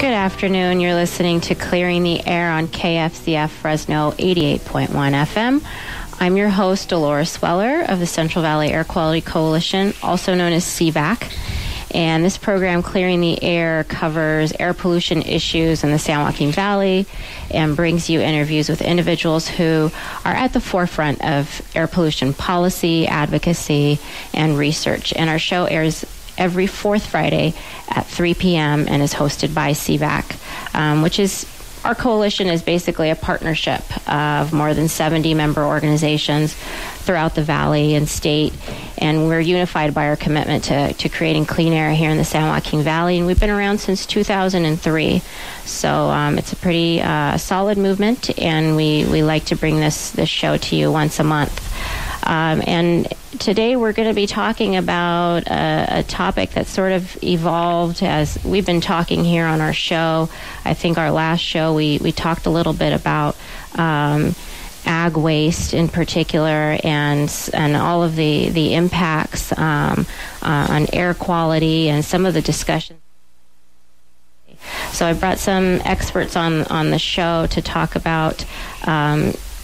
Good afternoon. You're listening to Clearing the Air on KFCF Fresno 88.1 FM. I'm your host, Dolores Weller of the Central Valley Air Quality Coalition, also known as CVAC. And this program, Clearing the Air, covers air pollution issues in the San Joaquin Valley and brings you interviews with individuals who are at the forefront of air pollution policy, advocacy, and research. And our show airs every fourth Friday at 3 p.m. and is hosted by CVAC, which is our coalition is basically a partnership of more than 70 member organizations throughout the valley and state, and we're unified by our commitment to creating clean air here in the San Joaquin Valley, and we've been around since 2003, so it's a pretty solid movement, and we like to bring this show to you once a month. And today we're going to be talking about a topic that sort of evolved as we've been talking here on our show. I think our last show we talked a little bit about ag waste in particular and all of the impacts on air quality and some of the discussions. So I brought some experts on the show to talk about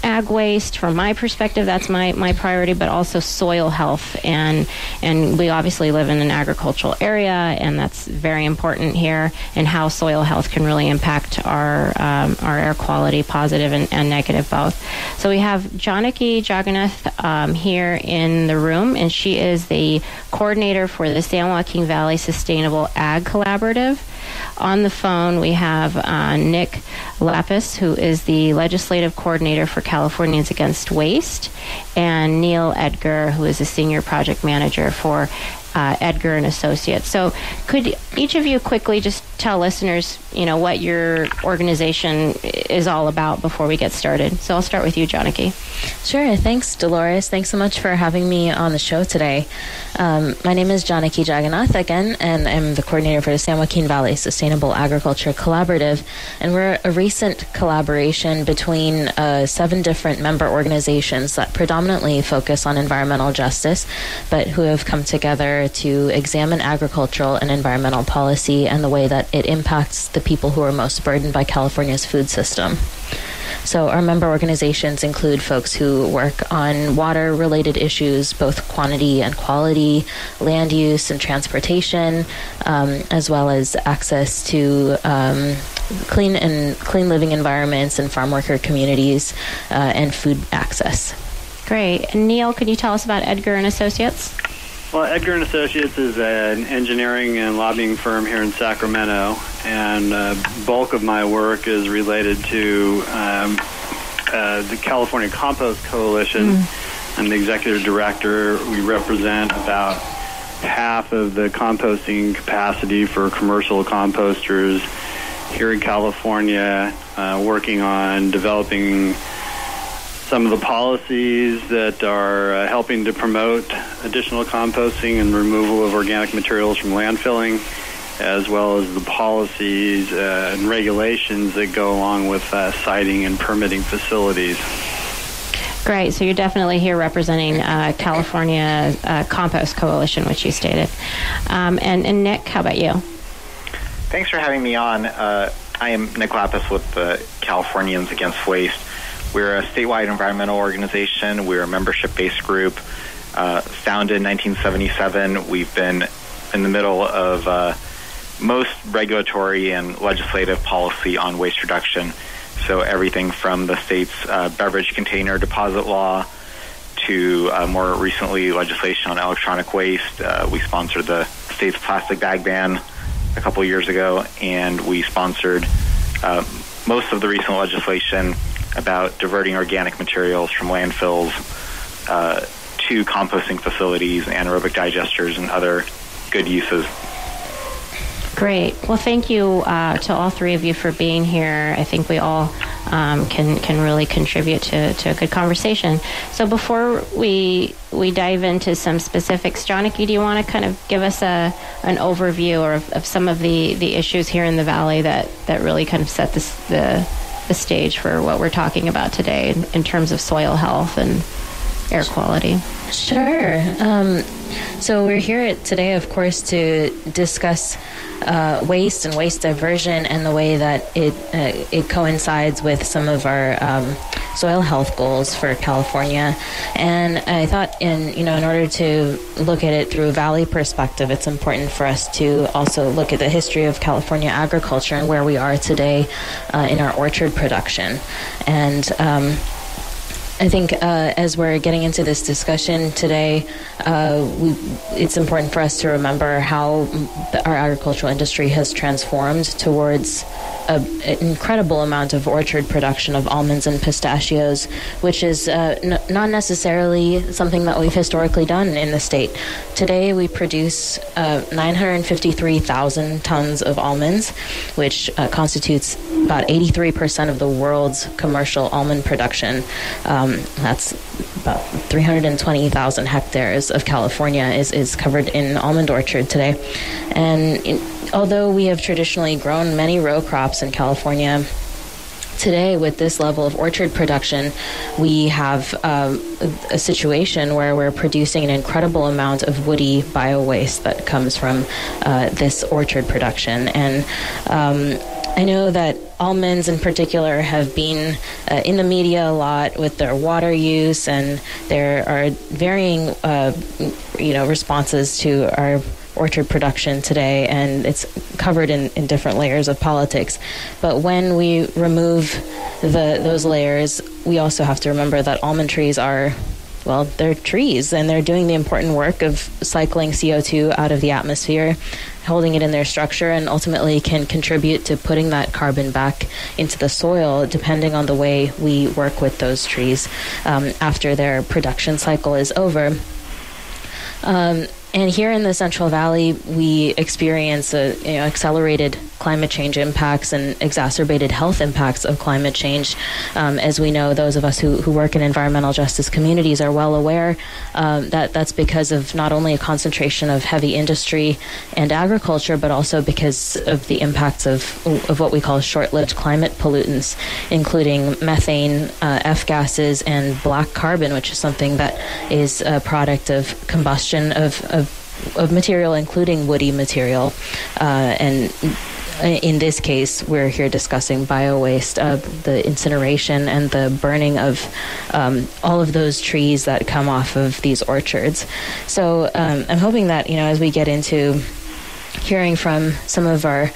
ag waste. From my perspective, that's my priority, but also soil health. And we obviously live in an agricultural area, and that's very important here, and how soil health can really impact our air quality, positive and negative both. So we have Janaki Jagannath here in the room, and she is the coordinator for the San Joaquin Valley Sustainable Ag Collaborative. On the phone, we have Nick Lapis, who is the legislative coordinator for Californians Against Waste, and Neil Edgar, who is a senior project manager for Edgar and Associates. So could each of you quickly just tell listeners, what your organization is all about before we get started? So I'll start with you, Janaki. Sure. Thanks, Dolores. Thanks so much for having me on the show today. My name is Janaki Jagannath again, and I'm the coordinator for the San Joaquin Valley Sustainable Agriculture Collaborative. And we're a recent collaboration between 7 different member organizations that predominantly focus on environmental justice, but who have come together to examine agricultural and environmental policy and the way that it impacts the people who are most burdened by California's food system. So our member organizations include folks who work on water-related issues, both quantity and quality, land use and transportation, as well as access to clean living environments and farm worker communities and food access. Great. And Neil, can you tell us about Edgar and Associates? Well, Edgar and Associates is an engineering and lobbying firm here in Sacramento, and bulk of my work is related to the California Compost Coalition. I'm the executive director. We represent about half of the composting capacity for commercial composters here in California, working on developing some of the policies that are helping to promote additional composting and removal of organic materials from landfilling, as well as the policies and regulations that go along with siting and permitting facilities. Great. So you're definitely here representing California Compost Coalition, which you stated. And Nick, how about you? Thanks for having me on. I am Nick Lapis with the Californians Against Waste. We're a statewide environmental organization. We're a membership-based group founded in 1977. We've been in the middle of most regulatory and legislative policy on waste reduction. So everything from the state's beverage container deposit law to more recently legislation on electronic waste. We sponsored the state's plastic bag ban a couple years ago, and we sponsored most of the recent legislation about diverting organic materials from landfills to composting facilities, anaerobic digesters, and other good uses. Great. Well, thank you to all three of you for being here. I think we all can really contribute to a good conversation. So before we dive into some specifics, Janaki, do you want to kind of give us an overview or of some of the issues here in the Valley that really kind of set the stage for what we're talking about today in terms of soil health and air quality? Sure. So we're here today, of course, to discuss waste and waste diversion and the way that it coincides with some of our soil health goals for California. And I thought, in order to look at it through a valley perspective, it's important for us to also look at the history of California agriculture and where we are today in our orchard production. And I think as we're getting into this discussion today, it's important for us to remember how our agricultural industry has transformed towards an incredible amount of orchard production of almonds and pistachios, which is not necessarily something that we've historically done in the state. Today, we produce 953,000 tons of almonds, which constitutes about 83% of the world's commercial almond production. That's about 320,000 hectares of California is covered in almond orchard today. And although we have traditionally grown many row crops in California, today, with this level of orchard production, we have a situation where we're producing an incredible amount of woody biowaste that comes from this orchard production. And I know that almonds in particular have been in the media a lot with their water use, and there are varying responses to our orchard production today, and it's covered in different layers of politics. But when we remove those layers, we also have to remember that almond trees are, well, they're trees, and they're doing the important work of cycling CO2 out of the atmosphere, holding it in their structure, and ultimately can contribute to putting that carbon back into the soil, depending on the way we work with those trees after their production cycle is over. And here in the Central Valley, we experience accelerated climate change impacts and exacerbated health impacts of climate change. As we know, those of us who work in environmental justice communities are well aware that that's because of not only a concentration of heavy industry and agriculture, but also because of the impacts of what we call short-lived climate pollutants, including methane, F-gases, and black carbon, which is something that is a product of combustion of material, including woody material. And in this case, we're here discussing biowaste, the incineration and the burning of all of those trees that come off of these orchards. So I'm hoping that, as we get into hearing from some of our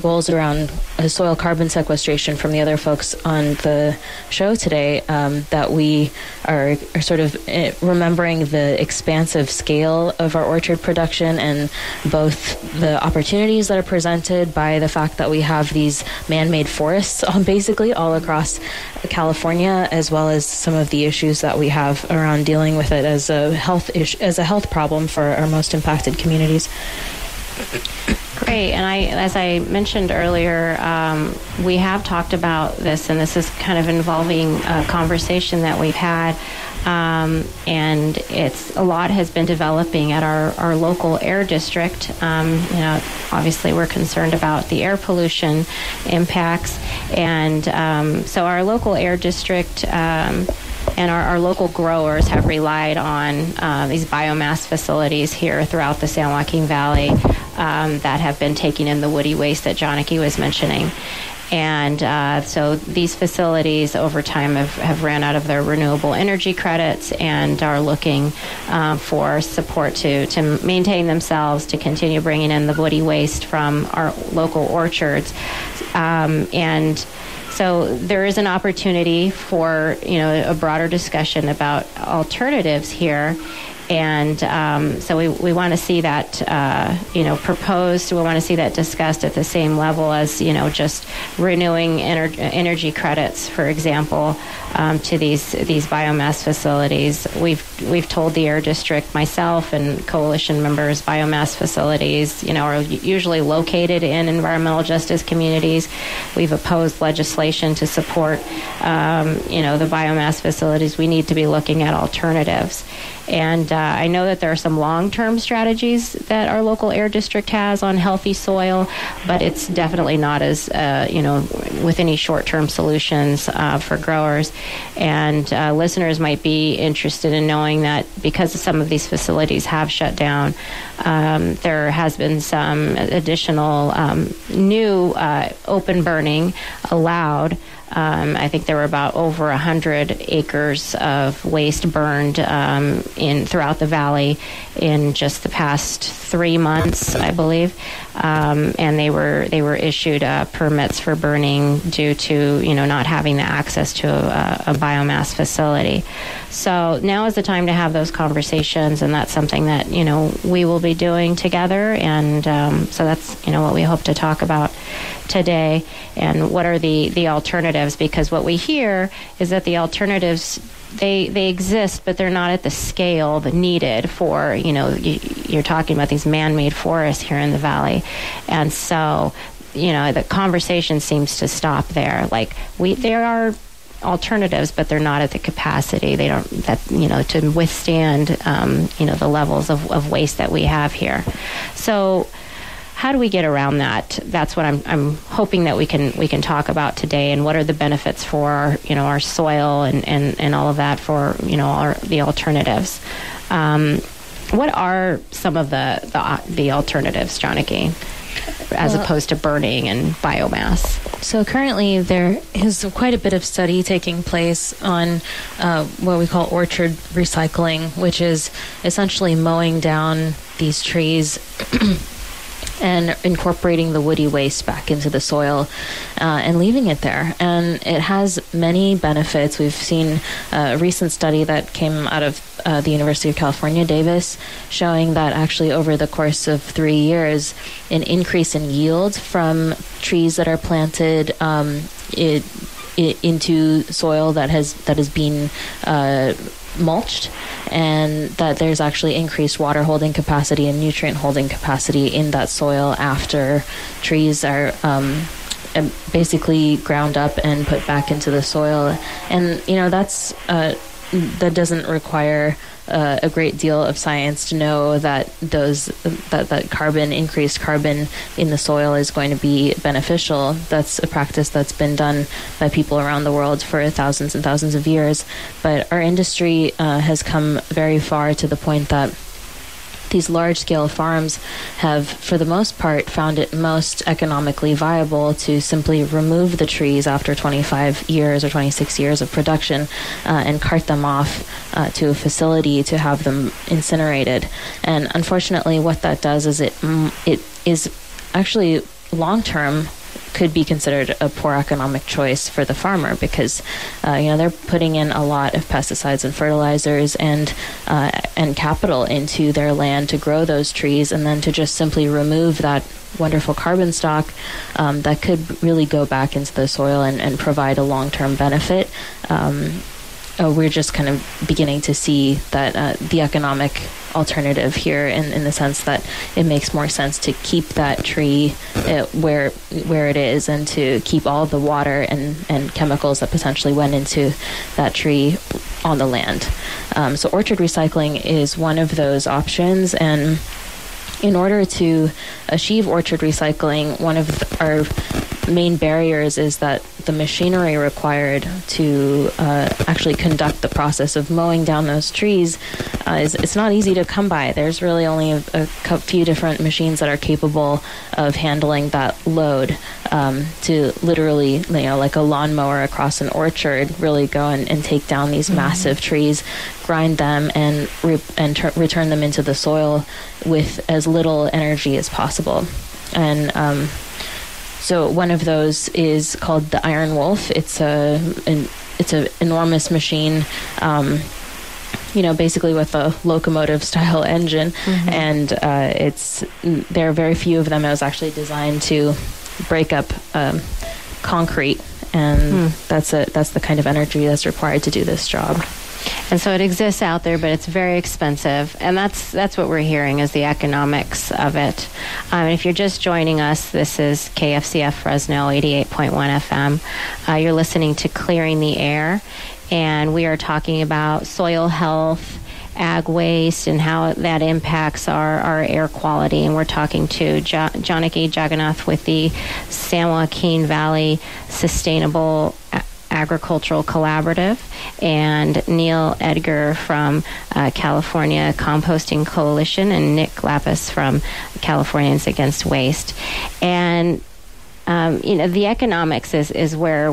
goals around soil carbon sequestration from the other folks on the show today, that we are sort of remembering the expansive scale of our orchard production and both the opportunities that are presented by the fact that we have these man-made forests basically all across California, as well as some of the issues that we have around dealing with it as a health problem for our most impacted communities. Great, and as I mentioned earlier, we have talked about this, and this is kind of involving a conversation that we've had, and a lot has been developing at our local air district. Obviously we're concerned about the air pollution impacts, and so our local air district and our local growers have relied on these biomass facilities here throughout the San Joaquin Valley that have been taking in the woody waste that Janaki was mentioning. And so these facilities over time have ran out of their renewable energy credits and are looking for support to maintain themselves, to continue bringing in the woody waste from our local orchards. So there is an opportunity for, a broader discussion about alternatives here. And so we want to see that, proposed. We want to see that discussed at the same level as, just renewing energy credits, for example, to these biomass facilities. We've told the Air District, myself and coalition members, biomass facilities, are usually located in environmental justice communities. We've opposed legislation to support, the biomass facilities. We need to be looking at alternatives. And I know that there are some long-term strategies that our local air district has on healthy soil, but it's definitely not as, with any short-term solutions for growers. And listeners might be interested in knowing that because some of these facilities have shut down, there has been some additional new open burning allowed. I think there were about over 100 acres of waste burned throughout the valley in just the past 3 months, I believe, and they were issued permits for burning due to not having the access to a biomass facility. So now is the time to have those conversations, and that's something that we will be doing together. And so that's what we hope to talk about today, and what are the alternatives, because what we hear is that the alternatives, they exist, but they're not at the scale that needed for, you're talking about these man-made forests here in the valley. And so, the conversation seems to stop there. Like, there are alternatives, but they're not at the capacity. They don't, to withstand, the levels of waste that we have here. So, how do we get around that? That's what I'm hoping that we can talk about today, and what are the benefits for our soil and all of that for the alternatives. What are some of the alternatives, Janaki, as opposed to burning and biomass? So currently there is quite a bit of study taking place on what we call orchard recycling, which is essentially mowing down these trees and incorporating the woody waste back into the soil and leaving it there. And it has many benefits. We've seen a recent study that came out of the University of California, Davis, showing that actually over the course of 3 years, an increase in yield from trees that are planted into soil that has been mulched, and that there's actually increased water holding capacity and nutrient holding capacity in that soil after trees are basically ground up and put back into the soil. And that's that doesn't require a great deal of science to know that increased carbon in the soil is going to be beneficial. That's a practice that's been done by people around the world for thousands and thousands of years. But our industry has come very far to the point that these large-scale farms have, for the most part, found it most economically viable to simply remove the trees after 25 years or 26 years of production and cart them off to a facility to have them incinerated. And unfortunately, what that does is it is actually long-term could be considered a poor economic choice for the farmer, because they're putting in a lot of pesticides and fertilizers and capital into their land to grow those trees, and then to just simply remove that wonderful carbon stock that could really go back into the soil and provide a long-term benefit. We're just kind of beginning to see that the economic alternative here, in the sense that it makes more sense to keep that tree where it is, and to keep all the water and chemicals that potentially went into that tree on the land. So orchard recycling is one of those options, and in order to achieve orchard recycling, one of our main barriers is that the machinery required to actually conduct the process of mowing down those trees, it's not easy to come by. There's really only a few different machines that are capable of handling that load to literally, like a lawnmower across an orchard, really go and take down these massive trees, grind them, and return them into the soil with as little energy as possible. And so one of those is called the Iron Wolf. It's an enormous machine, basically with a locomotive-style engine, and there are very few of them. It was actually designed to break up concrete, and that's the kind of energy that's required to do this job. And so it exists out there, but it's very expensive, and that's what we're hearing is the economics of it. If you're just joining us, this is KFCF Fresno 88.1 FM. You're listening to Clearing the Air, and we are talking about soil health ag waste and how that impacts our air quality. And we're talking to Janaki Jagannath with the San Joaquin Valley Sustainable Agricultural Collaborative, and Neil Edgar from California Composting Coalition, and Nick Lapis from Californians Against Waste. And you know, the economics is where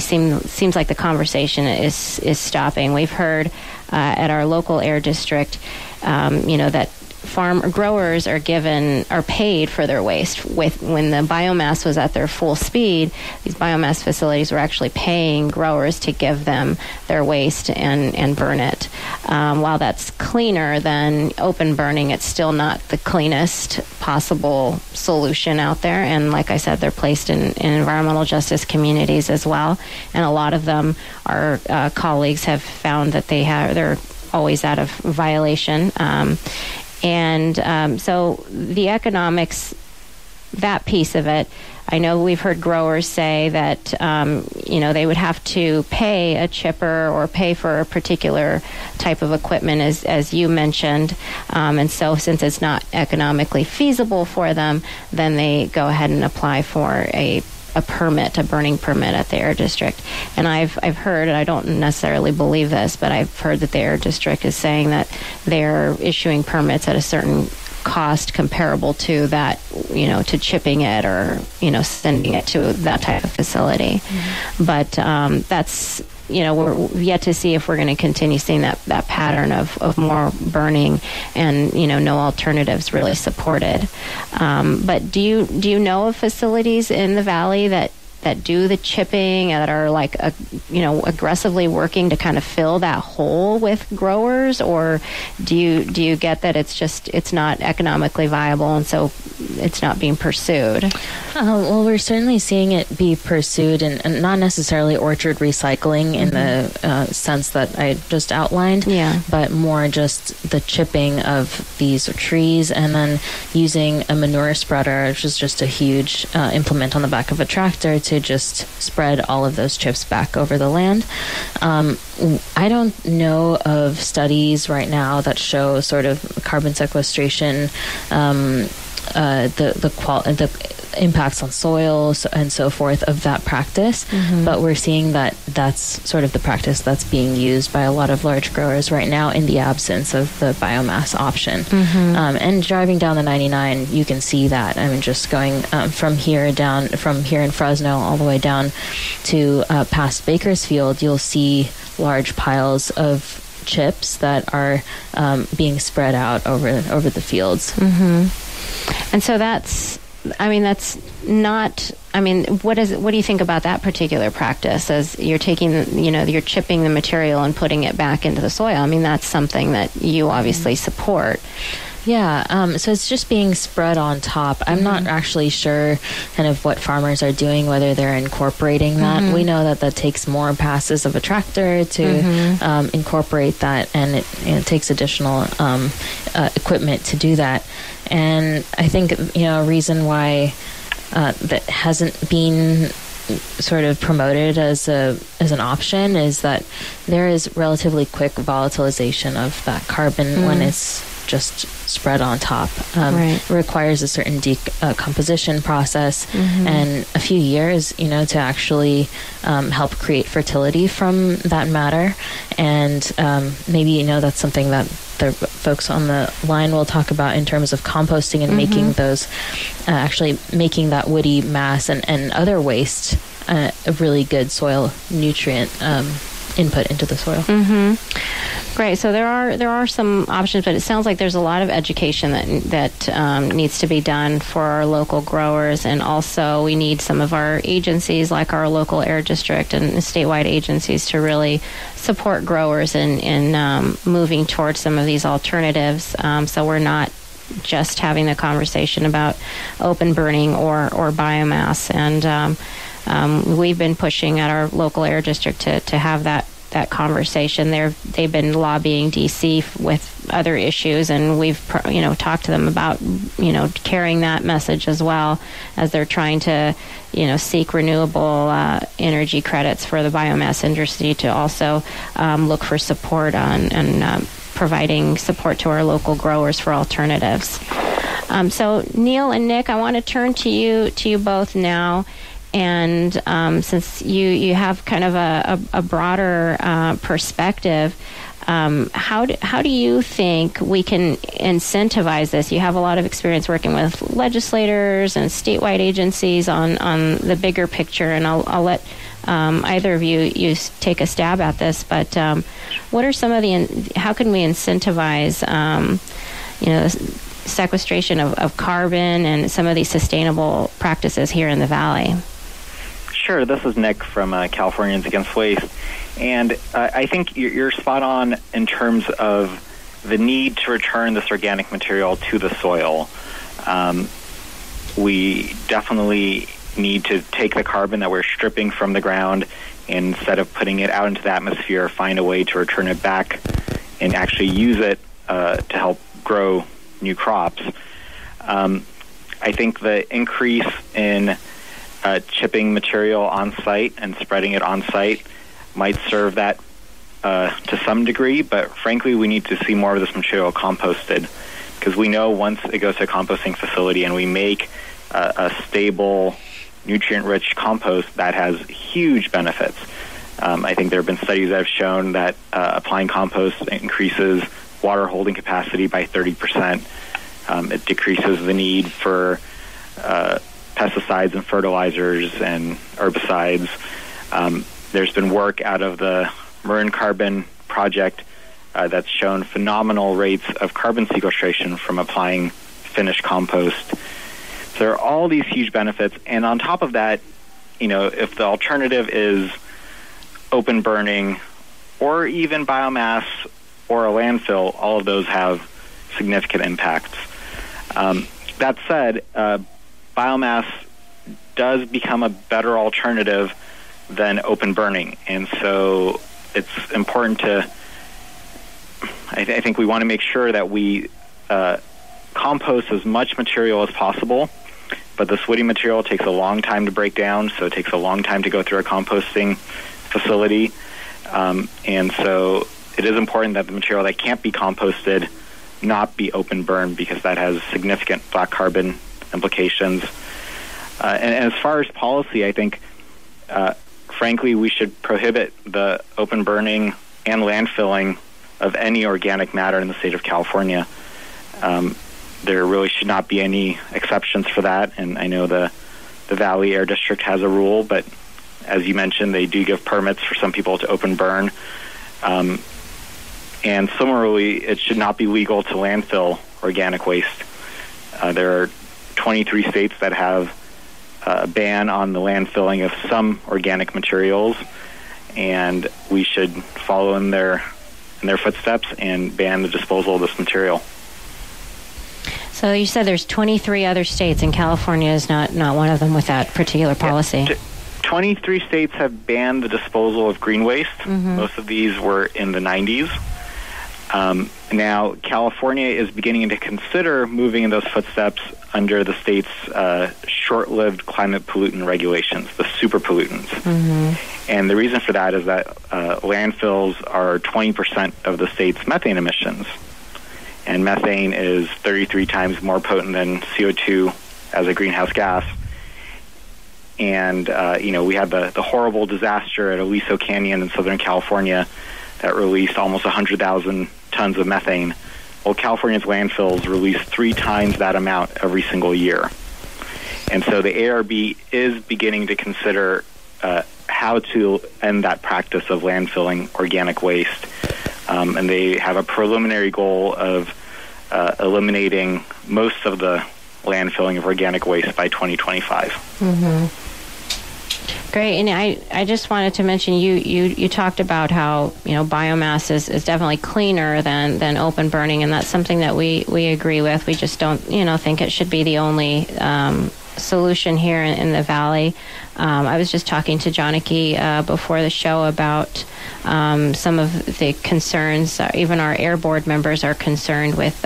seems like the conversation is stopping. We've heard at our local air district, that farm growers are paid for their waste. When the biomass was at their full speed, these biomass facilities were actually paying growers to give them their waste and burn it. While that's cleaner than open burning, it's still not the cleanest possible solution out there. And like I said, they're placed in environmental justice communities as well. And a lot of them, our colleagues have found that they're always out of violation. So the economics, that piece of it, I know we've heard growers say that, they would have to pay a chipper or pay for a particular type of equipment, as you mentioned. And so since it's not economically feasible for them, then they go ahead and apply for a permit, a burning permit at the air district. And I've heard, and I don't necessarily believe this, but I've heard that the air district is saying that they're issuing permits at a certain cost comparable to that, to chipping it or, sending it to that type of facility. Mm-hmm. But that's, we're yet to see if we're going to continue seeing that pattern of more burning and, no alternatives really supported. But do you know of facilities in the valley that do the chipping, that are like, aggressively working to kind of fill that hole with growers? Or do you get that it's not economically viable and so it's not being pursued? Well, we're certainly seeing it be pursued, and not necessarily orchard recycling in the sense that I just outlined, but more just the chipping of these trees and then using a manure spreader, which is just a huge implement on the back of a tractor to just spread all of those chips back over the land. I don't know of studies right now that show sort of carbon sequestration, the impacts on soil and so forth of that practice, but we're seeing that that's sort of the practice that's being used by a lot of large growers right now in the absence of the biomass option. And driving down the 99, you can see that. I mean, just going from here in Fresno all the way down to past Bakersfield, you'll see large piles of chips that are being spread out over the fields. And so what do you think about that particular practice, as you're taking, you're chipping the material and putting it back into the soil? I mean, that's something that you obviously support. Yeah, so it's just being spread on top. I'm not actually sure kind of what farmers are doing, whether they're incorporating that. We know that takes more passes of a tractor to incorporate that, and it takes additional equipment to do that. And I think, a reason why that hasn't been sort of promoted as an option is that there is relatively quick volatilization of that carbon when it's just spread on top. It requires a certain decomposition process and a few years, to actually help create fertility from that matter. And maybe, that's something that the folks on the line will talk about in terms of composting and making those, actually making that woody mass and other waste a really good soil nutrient input into the soil. Great. So there are some options, but it sounds like there's a lot of education that needs to be done for our local growers, and also we need some of our agencies like our local air district and statewide agencies to really support growers in moving towards some of these alternatives, so we're not just having the conversation about open burning or biomass. And we've been pushing at our local air district to have that conversation. They've been lobbying DC with other issues, and we've talked to them about carrying that message as well as they're trying to seek renewable energy credits for the biomass industry, to also look for support on and providing support to our local growers for alternatives. So Neil and Nick, I want to turn to you both now. And since you have kind of a broader perspective, how do you think we can incentivize this? You have a lot of experience working with legislators and statewide agencies on the bigger picture, and I'll let either of you take a stab at this. But what are some of how can we incentivize sequestration of carbon and some of these sustainable practices here in the valley? Sure. This is Nick from Californians Against Waste. And I think you're spot on in terms of the need to return this organic material to the soil. We definitely need to take the carbon that we're stripping from the ground, and instead of putting it out into the atmosphere, find a way to return it back and actually use it to help grow new crops. I think the increase in chipping material on site and spreading it on site might serve that to some degree, but frankly, we need to see more of this material composted, because we know once it goes to a composting facility and we make a stable, nutrient-rich compost, that has huge benefits. I think there have been studies that have shown that applying compost increases water holding capacity by 30%. It decreases the need for pesticides and fertilizers and herbicides. There's been work out of the Marin Carbon Project that's shown phenomenal rates of carbon sequestration from applying finished compost. So there are all these huge benefits, and on top of that, if the alternative is open burning or even biomass or a landfill, all of those have significant impacts. That said, biomass does become a better alternative than open burning, and so it's important to, I think we want to make sure that we compost as much material as possible, but this woody material takes a long time to break down, so it takes a long time to go through a composting facility, and so it is important that the material that can't be composted not be open burned, because that has significant black carbon implications. And as far as policy, I think, frankly, we should prohibit the open burning and landfilling of any organic matter in the state of California. There really should not be any exceptions for that, and I know the Valley Air District has a rule, but as you mentioned, they do give permits for some people to open burn. And similarly, it should not be legal to landfill organic waste. There are 23 states that have a ban on the landfilling of some organic materials, and we should follow in their footsteps and ban the disposal of this material. So you said there's 23 other states, and California is not one of them with that particular policy. Yeah, 23 states have banned the disposal of green waste. Mm-hmm. Most of these were in the 90s. Now, California is beginning to consider moving in those footsteps under the state's short-lived climate pollutant regulations, the super pollutants. Mm-hmm. And the reason for that is that landfills are 20% of the state's methane emissions. And methane is 33 times more potent than CO2 as a greenhouse gas. And, we had the horrible disaster at Aliso Canyon in Southern California that released almost 100,000 tons of methane. Well, California's landfills release 3 times that amount every single year. And so the ARB is beginning to consider how to end that practice of landfilling organic waste. And they have a preliminary goal of eliminating most of the landfilling of organic waste by 2025. Mm-hmm. Great, and I just wanted to mention you talked about how biomass is definitely cleaner than open burning, and that's something that we agree with. We just don't think it should be the only solution here in the valley. I was just talking to Janaki before the show about some of the concerns. Even our Air Board members are concerned with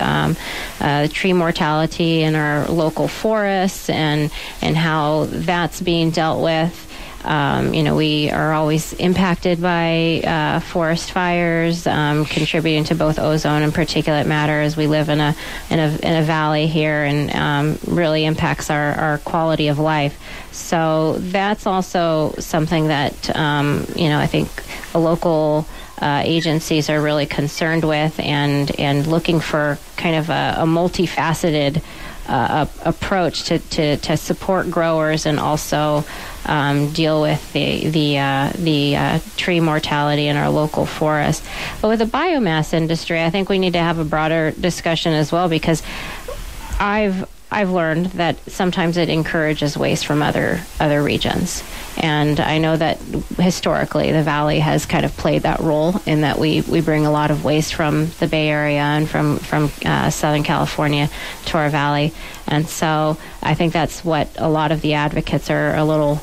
tree mortality in our local forests and how that's being dealt with. You know, we are always impacted by forest fires, contributing to both ozone and particulate matter as we live in a valley here, and really impacts our quality of life. So that's also something that, you know, I think the local agencies are really concerned with, and looking for kind of a multifaceted approach to support growers and also deal with the tree mortality in our local forest. But with the biomass industry, I think we need to have a broader discussion as well, because I've learned that sometimes it encourages waste from other regions. And I know that historically the valley has kind of played that role, in that we bring a lot of waste from the Bay Area and from Southern California to our valley. And so I think that's what a lot of the advocates are a little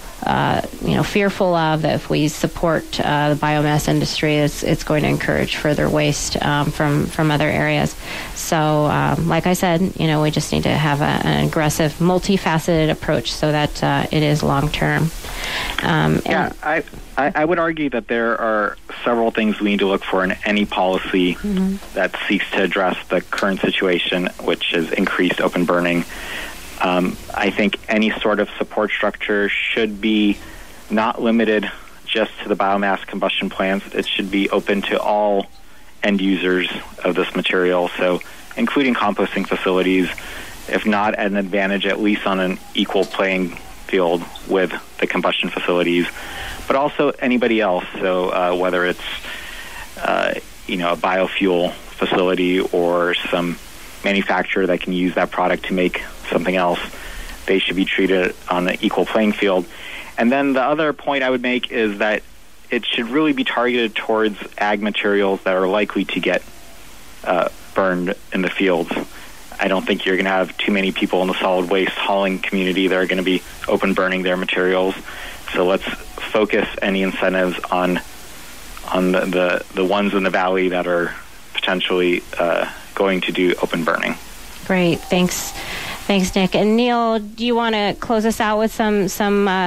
fearful of, that if we support the biomass industry, it's going to encourage further waste from other areas. So like I said, you know, we just need to have an aggressive, multifaceted approach so that it is long term. I would argue that there are several things we need to look for in any policy mm-hmm. that seeks to address the current situation, which is increased open burning. I think any sort of support structure should be not limited just to the biomass combustion plants. It should be open to all end users of this material, so including composting facilities, if not at an advantage, at least on an equal playing field with the combustion facilities, but also anybody else. So whether it's a biofuel facility or some manufacturer that can use that product to make something else, they should be treated on an equal playing field. And then the other point I would make is that it should really be targeted towards ag materials that are likely to get burned in the fields. I don't think you're going to have too many people in the solid waste hauling community that are going to be open burning their materials. So let's focus any incentives on the ones in the valley that are potentially going to do open burning. Great. Thanks, Nick. And Neil, do you want to close us out with some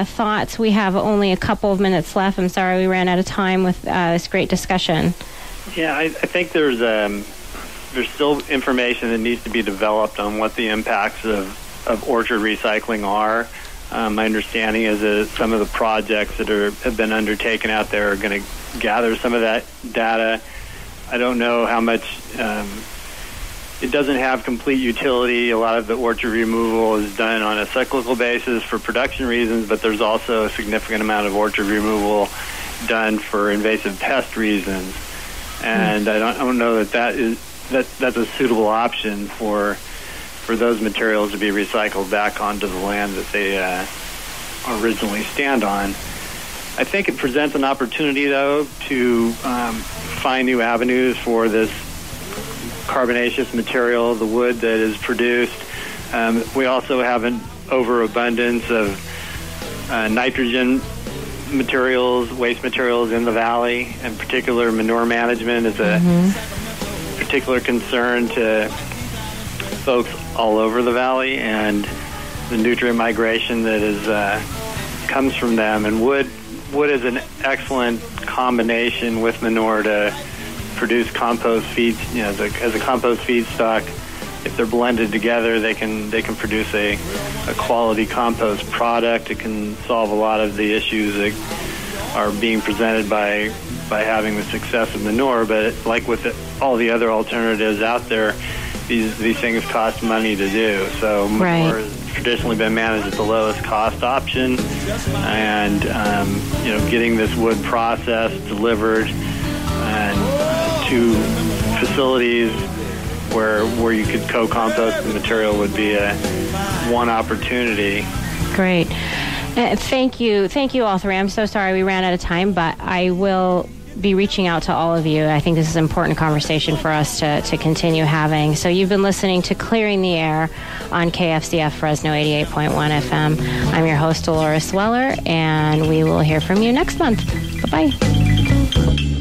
thoughts? We have only a couple of minutes left. I'm sorry we ran out of time with this great discussion. Yeah, I think there's still information that needs to be developed on what the impacts of orchard recycling are. My understanding is that some of the projects that have been undertaken out there are going to gather some of that data. I don't know how much... It doesn't have complete utility. A lot of the orchard removal is done on a cyclical basis for production reasons, but there's also a significant amount of orchard removal done for invasive pest reasons. And I don't know that's a suitable option for those materials to be recycled back onto the land that they originally stand on. I think it presents an opportunity, though, to find new avenues for this carbonaceous material, the wood that is produced. We also have an overabundance of nitrogen materials, waste materials in the valley. In particular, manure management is a particular concern to folks all over the valley, and the nutrient migration that is comes from them. And wood is an excellent combination with manure to produce compost feeds, you know, as a compost feedstock. If they're blended together, they can produce a quality compost product. It can solve a lot of the issues that are being presented by having the success of manure. But like with all the other alternatives out there, these things cost money to do. So manure has traditionally been managed at the lowest cost option, and getting this wood process delivered and to facilities where you could co-compost the material would be one opportunity. Great. Thank you all three. I'm so sorry we ran out of time, but I will be reaching out to all of you. I think this is an important conversation for us to continue having. So you've been listening to Clearing the Air on KFCF Fresno 88.1 FM. I'm your host, Dolores Weller, and we will hear from you next month. Bye-bye.